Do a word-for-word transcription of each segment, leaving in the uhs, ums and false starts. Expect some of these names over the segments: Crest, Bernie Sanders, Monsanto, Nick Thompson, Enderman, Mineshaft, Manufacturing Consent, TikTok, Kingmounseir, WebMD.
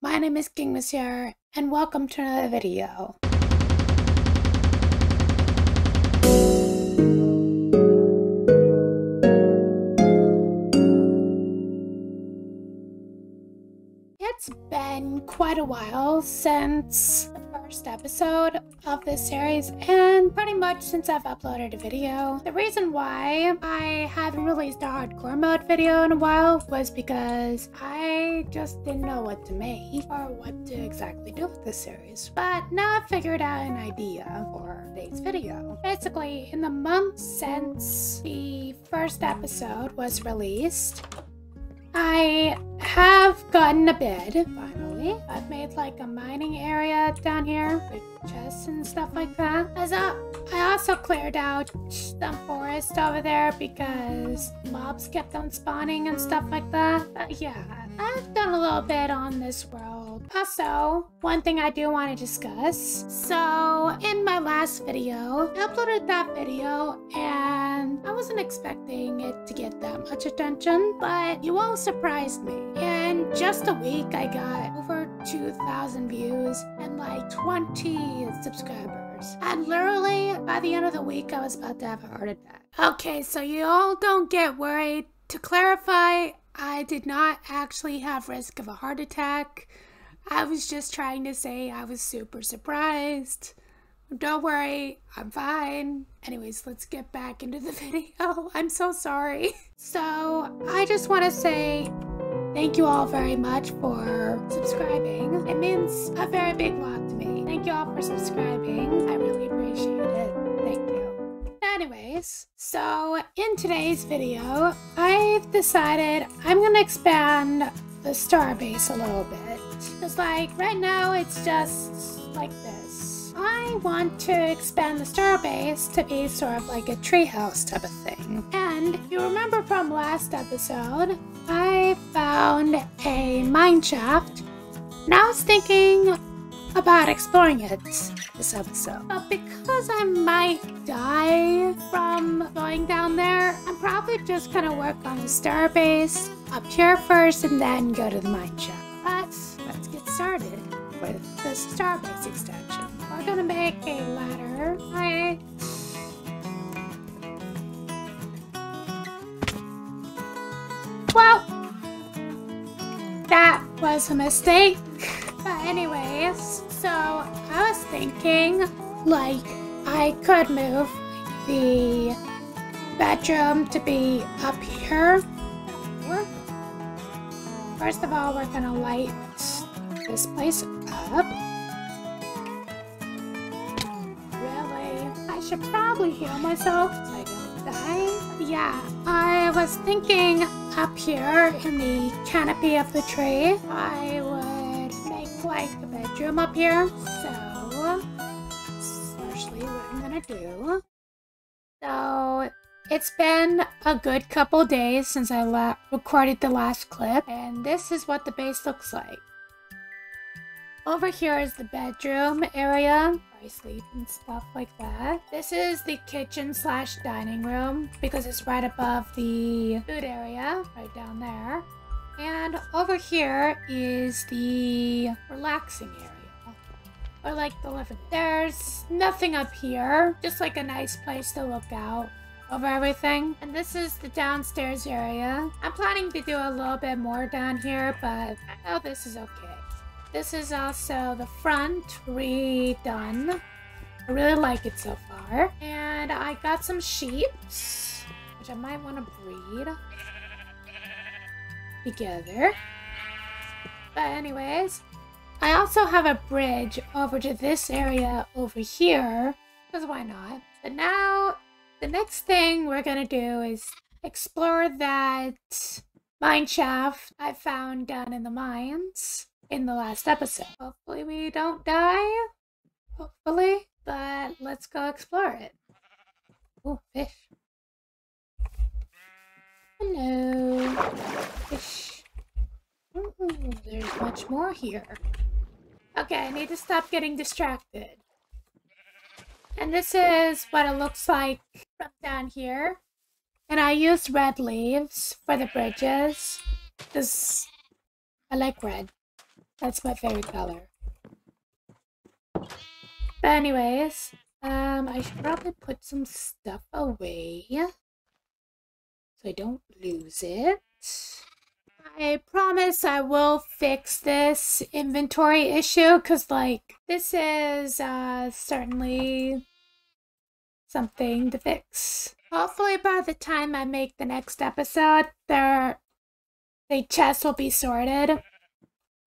My name is Kingmounseir, and welcome to another video. It's been quite a while since the first episode of this series, and pretty much since I've uploaded a video. The reason why I haven't released a hardcore mode video in a while was because I just didn't know what to make or what to exactly do with this series. But now I've figured out an idea for today's video. Basically, in the month since the first episode was released, I have gotten a bid, finally. I've made like a mining area down here with chests and stuff like that. As I, I also cleared out the forest over there because mobs kept on spawning and stuff like that. But yeah, I've done a little bit on this world. Also, one thing I do want to discuss. So, in my last video, I uploaded that video and I wasn't expecting it to get that much attention, but you all surprised me. In just a week, I got over two thousand views and like twenty subscribers. And literally, by the end of the week, I was about to have a heart attack. Okay, so you all don't get worried. To clarify, I did not actually have risk of a heart attack. I was just trying to say I was super surprised. Don't worry, I'm fine. Anyways, let's get back into the video. I'm so sorry. So, I just want to say thank you all very much for subscribing. It means a very big lot to me. Thank you all for subscribing. I really appreciate it. Thank you. Anyways, so in today's video, I've decided I'm gonna expand the star base a little bit. Just like right now, it's just like this. I want to expand the star base to be sort of like a treehouse type of thing. And if you remember from last episode, I found a mineshaft, and I was thinking about exploring it this episode. But because I might die from going down there, I'm probably just gonna work on the star base up here first and then go to the mineshaft. But let's get started with the star base extension. We're gonna make a ladder. Hi. Well, that was a mistake. But anyways, so I was thinking, like, I could move the bedroom to be up here. First of all, we're gonna light this place up. I should probably heal myself so I don't die. Yeah, I was thinking up here in the canopy of the tree, I would make like a bedroom up here. So, this is largely what I'm gonna do. So, it's been a good couple days since I la recorded the last clip, and this is what the base looks like. Over here is the bedroom area. I sleep and stuff like that. This is the kitchen slash dining room because it's right above the food area, right down there. And over here is the relaxing area, or like the living. There's nothing up here, just like a nice place to look out over everything. And this is the downstairs area. I'm planning to do a little bit more down here, but I know this is okay. This is also the front redone. I really like it so far. And I got some sheep, which I might want to breed together. But anyways, I also have a bridge over to this area over here, because why not? But now, the next thing we're going to do is explore that mine shaft I found down in the mines in the last episode. Hopefully we don't die. Hopefully. But let's go explore it. Oh, fish. Hello. Fish. Ooh, there's much more here. Okay, I need to stop getting distracted. And this is what it looks like from down here. And I used red leaves for the bridges, because I like red. That's my favorite color. But anyways, um, I should probably put some stuff away so I don't lose it. I promise I will fix this inventory issue, because like this is uh, certainly something to fix. Hopefully by the time I make the next episode, their, the chests will be sorted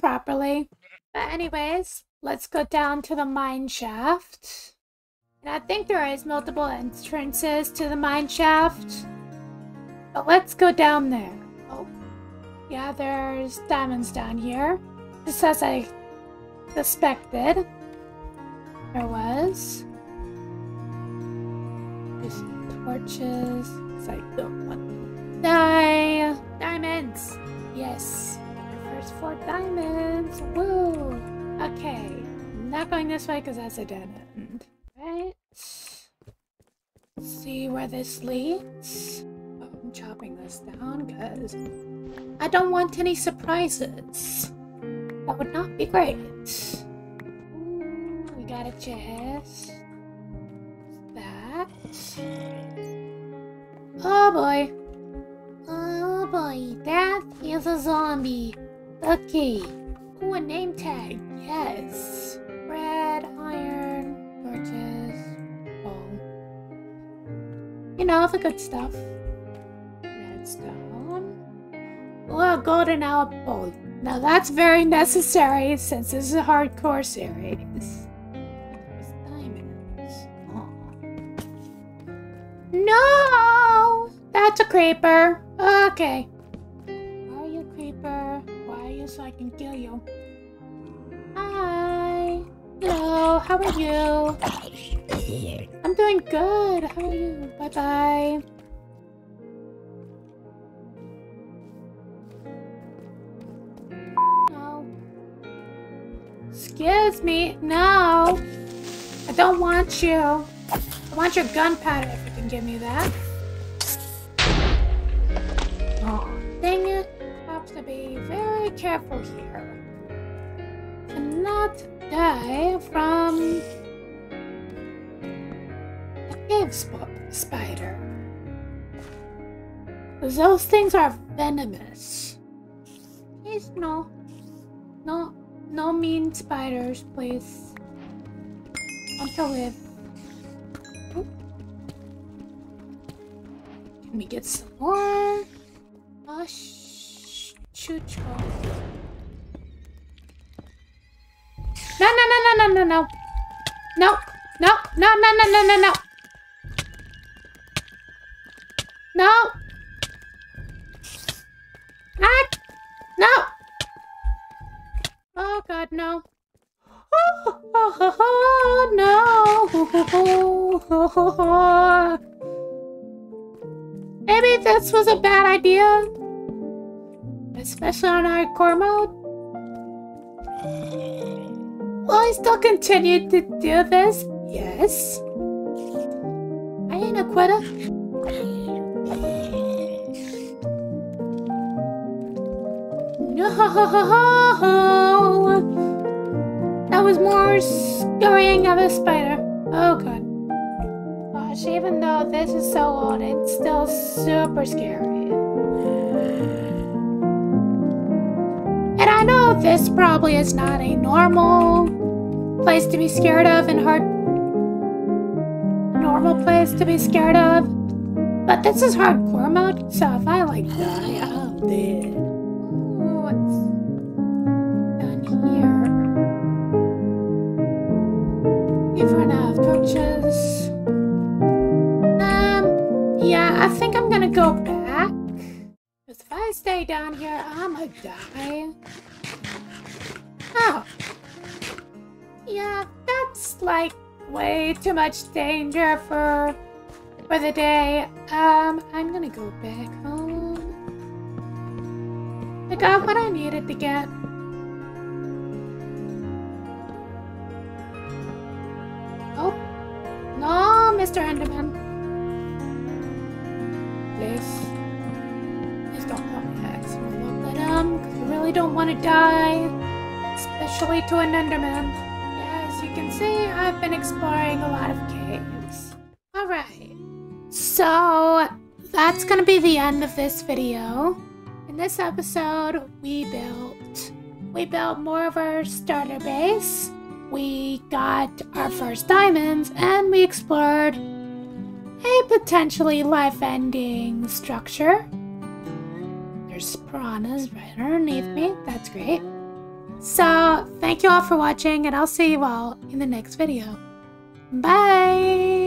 properly. But anyways, let's go down to the mine shaft. And I think there is multiple entrances to the mine shaft. But let's go down there. Oh, yeah, there's diamonds down here. Just as I suspected, there was. There's torches. It's like the one. Die! Diamonds! Yes. First four diamonds. Woo! Okay. I'm not going this way because that's a dead end. Right? Let's see where this leads. Oh, I'm chopping this down because I don't want any surprises. That would not be great. Ooh, we got a chest. Oh boy. Oh boy, that is a zombie. Okay. Ooh, a name tag. Yes. Red, iron, torches, bone. You know, all the good stuff. Redstone. Oh, a golden apple. Now that's very necessary since this is a hardcore series. No! That's a creeper. Okay. Where are you, creeper? Why are you so I can kill you? Hi. Hello. How are you? I'm doing good. How are you? Bye-bye. No. Excuse me. No. I don't want you. I want your gunpowder if you can give me that. Oh, dang it. I have to be very careful here. Cannot die from a cave sp spider. Because those things are venomous. Please, no. No, no mean spiders, please. I want to live. Let me get some more. Oh, chucho. No, no, no, no, no, no, no. No, no, no, no, no, no, no, no. No. Ah, no. Oh, God, no. Oh, oh, oh, oh, no. Oh, oh, oh, oh. Maybe this was a bad idea, especially on hardcore mode. Will I still continue to do this? Yes. I ain't a quitter. No, that was more scurrying of a spider. Oh God. Even though this is so old, it's still super scary. And I know this probably is not a normal place to be scared of and hard... normal place to be scared of. But this is hardcore mode, so if I like die, I'm dead. What's done here? If we're not torches... Yeah, I think I'm gonna go back. Because if I stay down here, I'ma die. Oh. Yeah, that's like way too much danger for for the day. Um, I'm gonna go back home. I got what I needed to get. Oh. No, Mister Enderman. Please. Please don't come back. But um, I really don't want to die. It's eventually to an Enderman. As you can see, I've been exploring a lot of caves. Alright, so that's gonna be the end of this video. In this episode, we built. We built more of our starter base, we got our first diamonds, and we explored a potentially life-ending structure. There's piranhas right underneath me, that's great. So, thank you all for watching, and I'll see you all in the next video. Bye!